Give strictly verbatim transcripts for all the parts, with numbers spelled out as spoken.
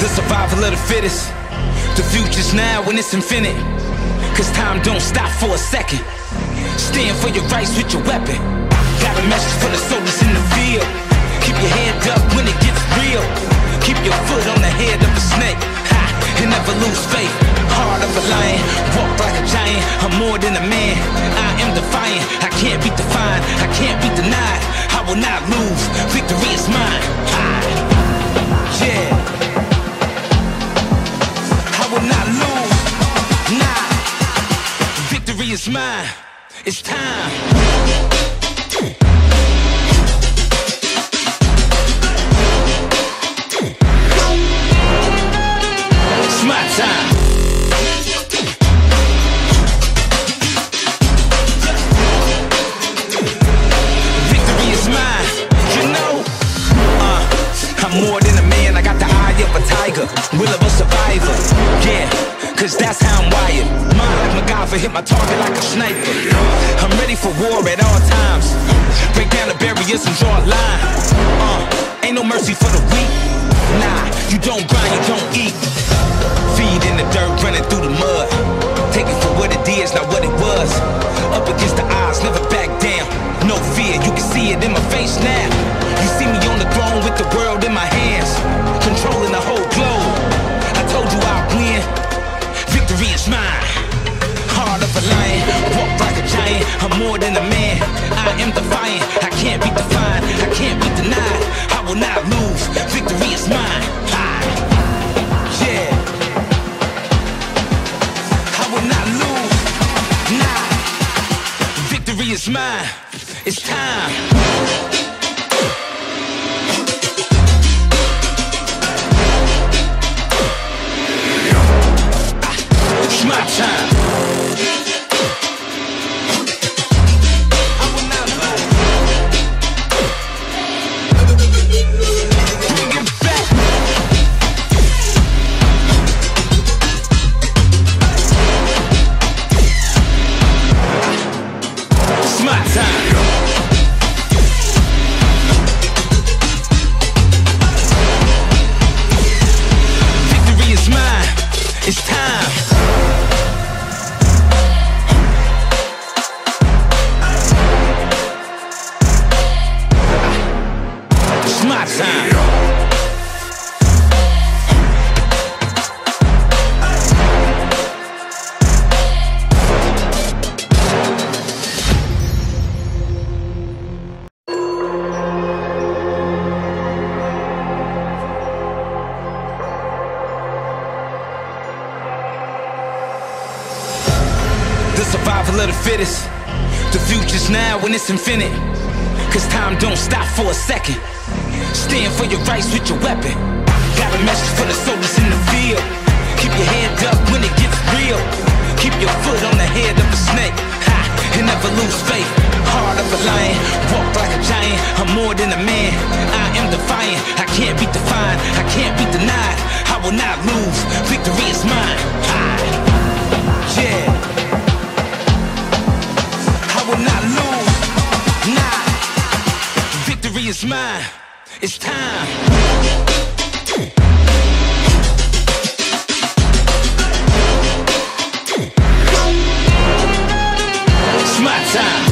the survival of the fittest. The future's now when it's infinite, cause time don't stop for a second. Stand for your rights with your weapon. Got a message for the soldiers in the field. Keep your head up when it gets real. Keep your foot on the head of a snake, ha, and never lose faith. Heart of a lion, walk like a giant. I'm more than a man, I am defiant. I can't be defined, I can't be denied. I will not lose, victory is mine. I, yeah, I will not lose, nah. Victory is mine, it's time. More than a man, I got the eye of a tiger, will of a survivor, yeah, cause that's how I'm wired. Mind like MacGyver, hit my target like a sniper. I'm ready for war at all times, break down the barriers and draw a line. Uh, ain't no mercy for the weak, nah, you don't grind, you don't eat. Feed in the dirt, running through the mud, take it for what it is, not what it was. Up against the odds, never back down, no fear, you can see it in my face now. You see me on the throne with the world in my hands, controlling the whole globe. I told you I'd win, victory is mine. Heart of a lion, walk like a giant. I'm more than a man, I am defiant. I can't be defined, I can't be denied. I will not lose, victory is mine. I, yeah, I will not lose, nah. Victory is mine, it's time. It's time. Survival of the fittest. The future's now when it's infinite, cause time don't stop for a second. Stand for your rights with your weapon. Got a message for the soldiers in the field. Keep your head up when it gets real. Keep your foot on the head of a snake, ha, and never lose faith. Heart of a lion, walk like a giant. I'm more than a man, I am defiant. I can't be defined, I can't be denied. I will not lose, victory is mine. I, yeah, it's mine, it's time. It's my time.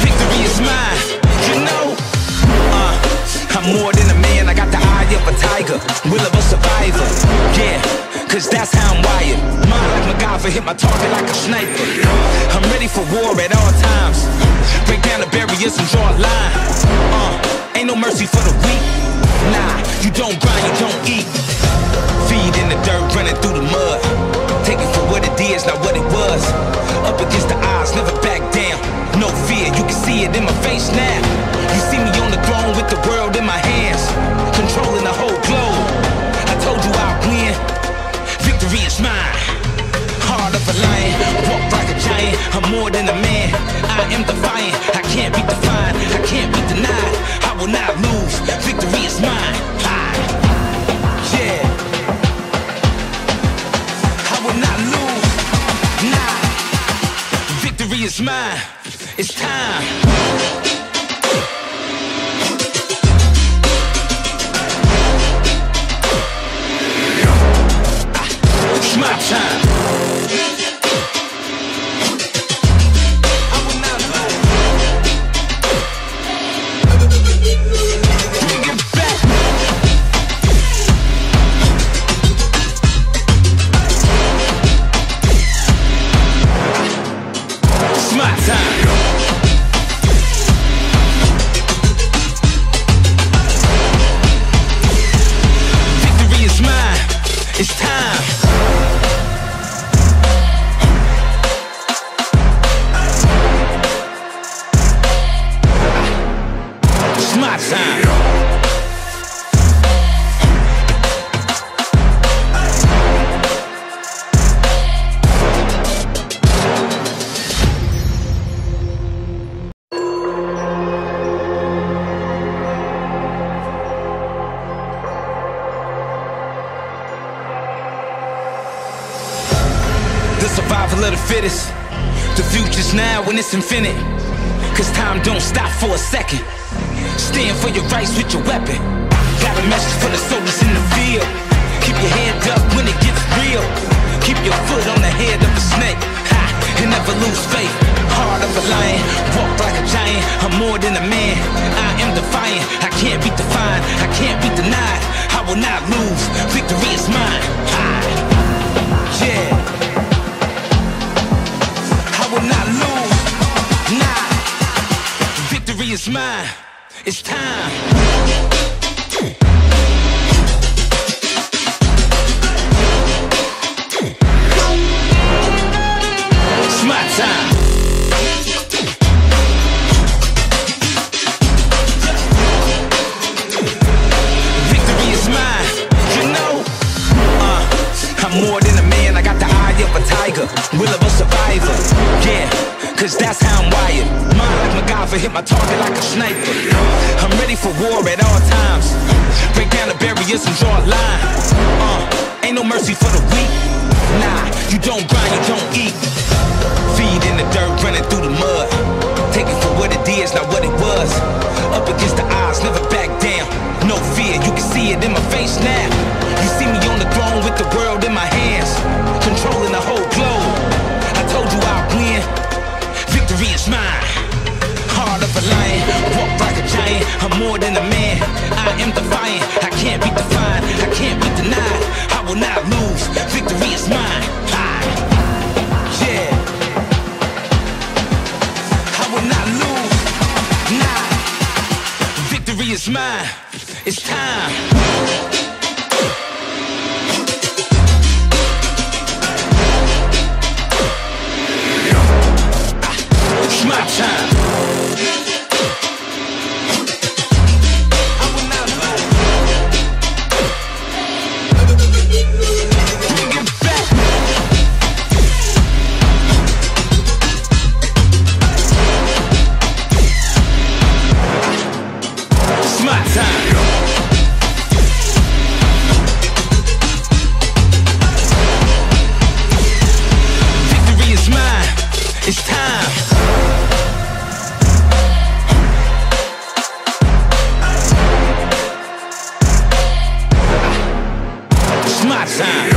Victory is mine, you know. Uh, I'm more than a man, I got the eye of a tiger, will of a survivor, yeah, cause that's how I'm wired. Mind like MacGyver, hit my target like a sniper. I'm ready for war at all times, break down the barriers and draw a line. Uh, ain't no mercy for the weak, nah, you don't grind, you don't eat. Feed in the dirt, running through the mud, take it for what it is, not what it was. Up against the odds, never back down, no fear, you can see it in my face now. You see me on the throne with the world in my hands, controlling the whole globe. I told you I'd win, victory is mine. Heart of a lion, walk like a giant. I'm more than a man, I am defiant. I can't be defined, I can't be denied. I will not lose, victory is mine. I, yeah, I will not lose, nah. Victory body is mine. It's time. It's time. The survival of the fittest. The future's now and it's infinite, cause time don't stop for a second. Stand for your rights with your weapon. Got a message for the soldiers in the field. Keep your head up when it gets real. Keep your foot on the head of a snake, ha, and never lose faith. Heart of a lion, walk like a giant. I'm more than a man, I am defiant. I can't be defined, I can't be denied. I will not lose, victory is mine, ha. Yeah, it's mine, it's time. It's my time. Victory is mine, you know. Uh, I'm more than a man, I got the eye of a tiger, will of a survivor, yeah. Cause that's how I'm wired. Mind like MacGyver, hit my target like a sniper. I'm ready for war at all times. Break down the barriers and draw a line. Uh, ain't no mercy for the weak. Nah, you don't grind, you don't eat. Feed in the dirt, running through the mud. Take it for what it is, not what it was. Up against the odds, never back down. No fear, you can see it in my face now. You see me on the throne with the world in my hands, controlling the whole globe. I told you I'd win. Victory is mine. Heart of a lion, walk like a giant. I'm more than a man, I am defiant. I can't be defined, I can't be denied. I will not lose, victory is mine. I, yeah, I will not lose, nah. Victory is mine, it's time. It's time. It's my time.